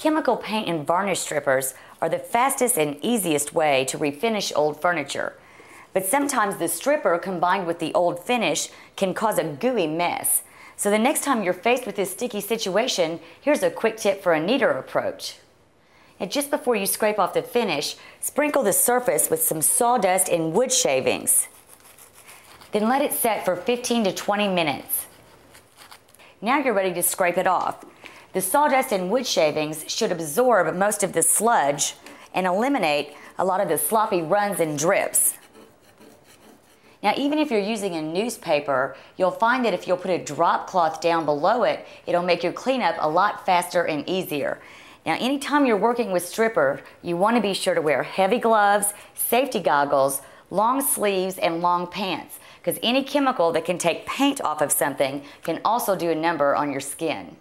Chemical paint and varnish strippers are the fastest and easiest way to refinish old furniture. But sometimes the stripper combined with the old finish can cause a gooey mess. So the next time you're faced with this sticky situation, here's a quick tip for a neater approach. And just before you scrape off the finish, sprinkle the surface with some sawdust and wood shavings. Then let it set for 15 to 20 minutes. Now you're ready to scrape it off. The sawdust and wood shavings should absorb most of the sludge and eliminate a lot of the sloppy runs and drips. Now, even if you're using a newspaper, you'll find that if you'll put a drop cloth down below it, it'll make your cleanup a lot faster and easier. Now, anytime you're working with stripper, you want to be sure to wear heavy gloves, safety goggles, long sleeves, and long pants, because any chemical that can take paint off of something can also do a number on your skin.